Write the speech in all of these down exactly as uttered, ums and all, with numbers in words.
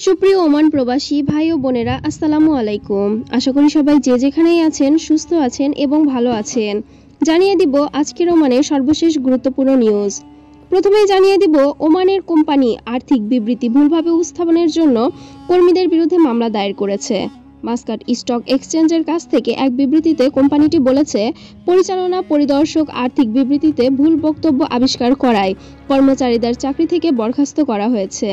Supriya Oman प्रवासी भाई और बोनेरा आसलामु आलैकुम। आशा करी सबाई जे जेखानेई आछेन सुस्थ आछेन एबं भालो आछेन। जानिये दिब आजकेर ओमानेर सर्वशेष गुरुत्वपूर्ण निउज। प्रथमेई जानिये दिब ओमानेर कोम्पानी आर्थिक विबृति भूलभावे उपस्थापनेर जोन्नो कर्मीदेर बिरुद्धे मामला दायर करेछे। মাস্কাট স্টক এক্সচেঞ্জের কাছ থেকে এক বিবৃতিতে কোম্পানিটি বলেছে, পরিচালনা পরিদর্শক আর্থিক বিবৃতিতে ভুল বক্তব্য আবিষ্কার করায় কর্মচারীদের চাকরি থেকে বরখাস্ত করা হয়েছে।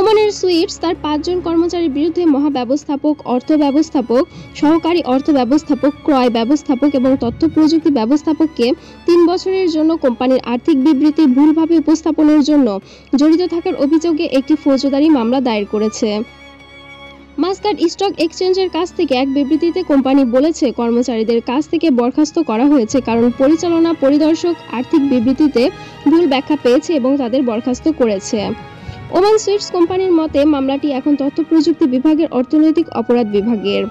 ওমানের সুইটস তার পাঁচজন কর্মচারীর বিরুদ্ধে মহাব্যবস্থাপক, অর্থ ব্যবস্থাপক, সহকারী অর্থ ব্যবস্থাপক, ক্রয় ব্যবস্থাপক এবং তথ্য প্রযুক্তি ব্যবস্থাপককে তিন বছরের জন্য কোম্পানির আর্থিক বিবৃতি ভুলভাবে উপস্থাপনের জন্য জড়িত থাকার অভিযোগে একটি ফৌজদারি মামলা দায়ের করেছে। মাস্কাট স্টক এক্সচেঞ্জের কাছ থেকে এক বিবৃতিতে কোম্পানি বলেছে, কর্মচারীদের কাছ থেকে বরখাস্ত করা হয়েছে কারণ পরিচালনা পরিদর্শক আর্থিক বিবৃতিতে ভুল ব্যাখ্যা পেয়েছে এবং তাদের বরখাস্ত করেছে। ওমান সুইটস কোম্পানির মতে, মামলাটি এখন তথ্য প্রযুক্তি বিভাগের অর্থনৈতিক অপরাধ বিভাগের।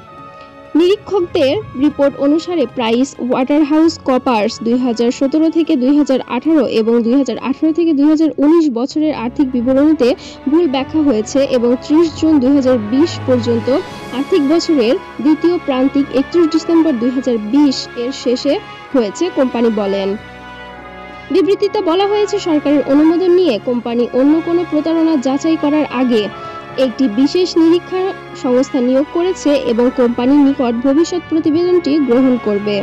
নিরীক্ষকদের রিপোর্ট অনুসারে প্রাইস ওয়াটারহাউস কপার্স দুই হাজার সতেরো থেকে দুই হাজার আঠারো এবং দুই হাজার আঠারো থেকে দুই হাজার উনিশ বছরের আর্থিক বিবরণীতে ভুল ব্যাখ্যা হয়েছে এবং ত্রিশ জুন দুই হাজার বিশ পর্যন্ত আর্থিক বছরের দ্বিতীয় প্রান্তিক একত্রিশ ডিসেম্বর দুই হাজার বিশ এর শেষে হয়েছে, কোম্পানি বলেন। বিবৃতিতে বলা হয়েছে, সরকারের অনুমোদন নিয়ে কোম্পানি অন্য কোনো প্রতারণা যাচাই করার আগে একটি বিশেষ নিরীক্ষা সংস্থা নিয়োগ করেছে এবং কোম্পানির নিকট ভবিষ্যৎ প্রতিবেদনটি গ্রহণ করবে।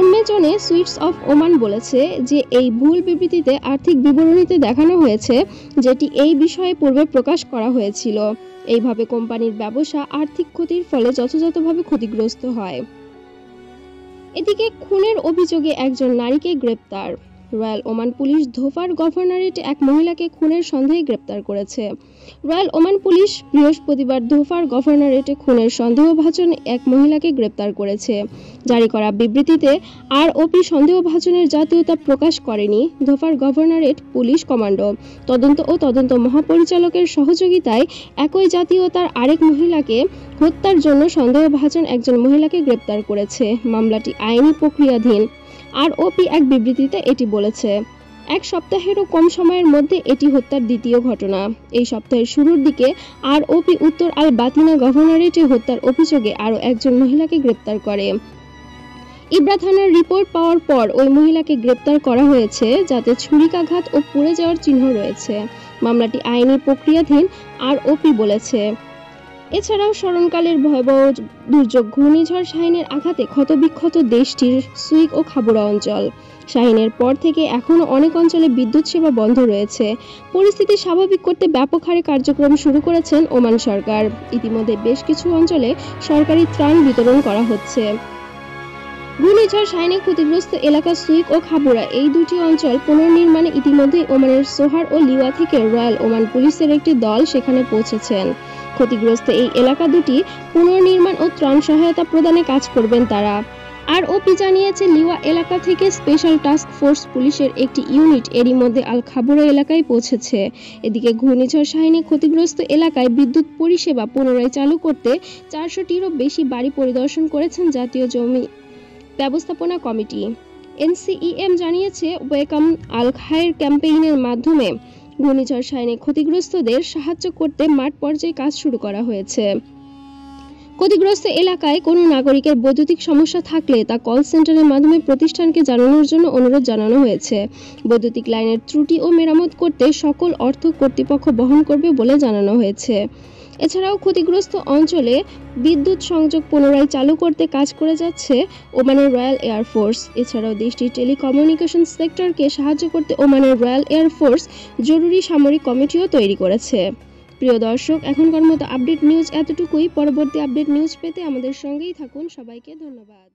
উন্মেচনে সুইটস অফ ওমান বলেছে যে এই ভুল বিবৃতিতে আর্থিক বিবরণীতে দেখানো হয়েছে যেটি এই বিষয়ে পূর্বে প্রকাশ করা হয়েছিল। এইভাবে কোম্পানির ব্যবসা আর্থিক ক্ষতির ফলে যথাযথভাবে ক্ষতিগ্রস্ত হয়। এদিকে খুনের অভিযোগে একজন নারীকে গ্রেপ্তার। রয়্যাল ওমান পুলিশ ধোফার গভর্নরেটে এক মহিলাকে খুনের সন্দেহে গ্রেপ্তার করেছে। রয়্যাল ওমান পুলিশ বৃহস্পতিবার ধোফার গভর্নরেটে খুনের সন্দেহভাজন এক মহিলাকে গ্রেপ্তার করেছে। জারি করা বিবৃতিতে আরওপি সন্দেহভাজনের জাতীয়তা প্রকাশ করেনি। ধোফার গভর্নরেট পুলিশ কমান্ডো তদন্ত ও তদন্ত মহাপরিচালকের সহযোগিতায় একই জাতীয়তার আরেক মহিলাকে হত্যার জন্য সন্দেহভাজন একজন মহিলাকে গ্রেপ্তার করেছে। মামলাটি আইনি প্রক্রিয়াধীন। আরওপি এক বিবৃতিতে এটি বলেছে, এক সপ্তাহেরও কম সময়ের মধ্যে এটি হত্যার দ্বিতীয় ঘটনা। এই সপ্তাহের শুরুর দিকে আরওপি উত্তর আল বাতিনা গভর্নরেটে হত্যার অভিযোগে আরও একজন মহিলাকে গ্রেপ্তার করে। ইব্রা থানার রিপোর্ট পাওয়ার পর ওই মহিলাকে গ্রেপ্তার করা হয়েছে, যাতে ছুরিকাঘাত ও পুড়ে যাওয়ার চিহ্ন রয়েছে। মামলাটি আইনি প্রক্রিয়াধীন, আরওপি বলেছে। এছাড়াও স্মরণকালের ভয়াবহ দুর্যোগ ঘূর্ণিঝড় শাহিনের আঘাতে ক্ষতবিক্ষত দেশটির সুইক ও খাবুরা অঞ্চল। শাহিনের পর থেকে এখনও অনেক অঞ্চলে বিদ্যুৎ সেবা বন্ধ রয়েছে। পরিস্থিতি স্বাভাবিক করতে ব্যাপক হারে কার্যক্রম শুরু করেছেন ওমান সরকার। ইতিমধ্যে বেশ কিছু অঞ্চলে সরকারি ত্রাণ বিতরণ করা হচ্ছে। ঘূর্ণিঝড় শাহিনে ক্ষতিগ্রস্ত এলাকা সুইক ও খাবুরা এই দুটি অঞ্চল পুনর্নির্মাণে ইতিমধ্যে ওমানের সোহার ও লিওয়া থেকে রয়্যাল ওমান পুলিশের একটি দল সেখানে পৌঁছেছেন। ক্ষতিগ্রস্ত এই এলাকা দুটি পুনর্নির্মাণ ও ত্রাণ সহায়তা প্রদানে কাজ করবেন তারা। আর ওপি জানিয়েছে, লিওয়া এলাকা থেকে স্পেশাল টাস্ক ফোর্স পুলিশের একটি ইউনিট এরই মধ্যে আল খাবুরা এলাকায় পৌঁছেছে। এদিকে ঘূর্ণিঝড় শাহিনে ক্ষতিগ্রস্ত এলাকায় বিদ্যুৎ পরিষেবা পুনরায় চালু করতে চারশোটিরও বেশি বাড়ি পরিদর্শন করেছেন জাতীয় জমি ব্যবস্থাপনা কমিটি। এনসিইএম জানিয়েছে, ওয়েকাম আল খায়ের ক্যাম্পেইনের মাধ্যমে ঘূর্ণিঝড় শাহিনে ক্ষতিগ্রস্তদের সাহায্য করতে মাঠ পর্যায়ে কাজ শুরু করা হয়েছে। ক্ষতিগ্রস্ত এলাকায় কোনো নাগরিকের বৈদ্যুতিক সমস্যা থাকলে তা কল সেন্টারের মাধ্যমে প্রতিষ্ঠানকে জানানোর জন্য অনুরোধ জানানো হয়েছে। বৈদ্যুতিক লাইনের ত্রুটি ও মেরামত করতে সকল অর্থ কর্তৃপক্ষ বহন করবে বলে জানানো হয়েছে। এছাড়াও ক্ষতিগ্রস্ত অঞ্চলে বিদ্যুৎ সংযোগ পুনরায় চালু করতে কাজ করে যাচ্ছে ওমানের রয়্যাল এয়ারফোর্স। এছাড়াও দেশটির টেলিকমিউনিকেশন সেক্টরকে সাহায্য করতে ওমানের রয়্যাল এয়ারফোর্স জরুরি সামরিক কমিটিও তৈরি করেছে। প্রিয় দর্শক, এখনকার মতো আপডেট নিউজ এতটুকুই। পরবর্তী আপডেট নিউজ পেতে আমাদের সঙ্গেই থাকুন। সবাইকে ধন্যবাদ।